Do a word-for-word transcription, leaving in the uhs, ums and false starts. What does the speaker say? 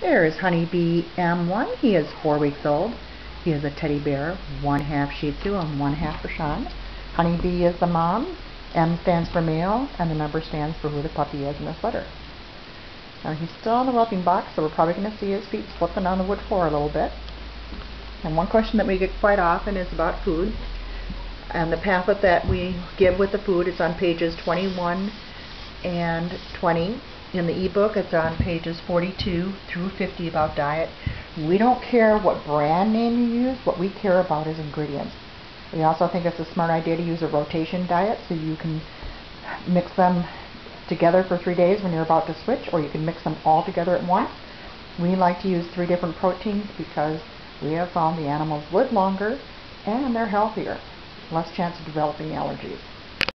There is Honeybee M one. He is four weeks old. He is a teddy bear, one half Shih Tzu and one half Bichon. Honeybee is the mom. M stands for male, and the number stands for who the puppy is in this letter. Now he's still in the whelping box, so we're probably going to see his feet slipping on the wood floor a little bit. And one question that we get quite often is about food. And the pamphlet that we give with the food is on pages twenty-one and twenty. In the ebook, it's on pages forty-two through fifty about diet. We don't care what brand name you use. What we care about is ingredients. We also think it's a smart idea to use a rotation diet, so you can mix them together for three days when you're about to switch, or you can mix them all together at once. We like to use three different proteins because we have found the animals live longer and they're healthier. Less chance of developing allergies.